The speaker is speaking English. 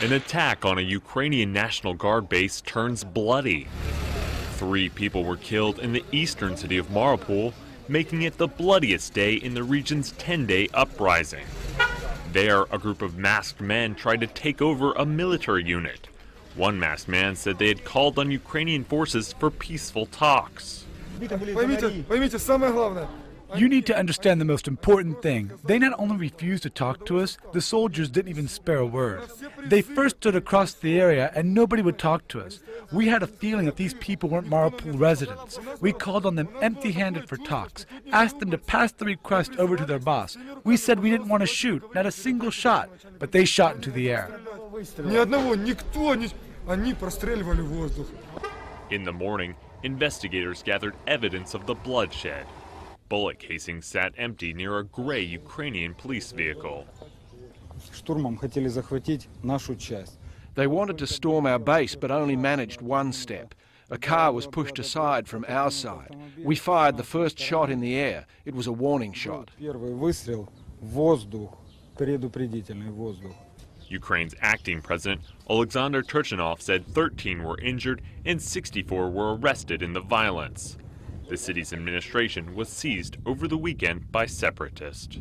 An attack on a Ukrainian National Guard base turns bloody. 3 people were killed in the eastern city of Mariupol, making it the bloodiest day in the region's 10-day uprising. There, a group of masked men tried to take over a military unit. One masked man said they had called on Ukrainian forces for peaceful talks. You need to understand the most important thing. They not only refused to talk to us, the soldiers didn't even spare a word. They first stood across the area and nobody would talk to us. We had a feeling that these people weren't Mariupol residents. We called on them empty-handed for talks, asked them to pass the request over to their boss. We said we didn't want to shoot, not a single shot, but they shot into the air. In the morning, investigators gathered evidence of the bloodshed. Bullet casings sat empty near a gray Ukrainian police vehicle. They wanted to storm our base, but only managed one step. A car was pushed aside from our side. We fired the first shot in the air. It was a warning shot. Ukraine's acting president, Oleksandr Turchinov, said 13 were injured and 64 were arrested in the violence. The city's administration was seized over the weekend by separatists.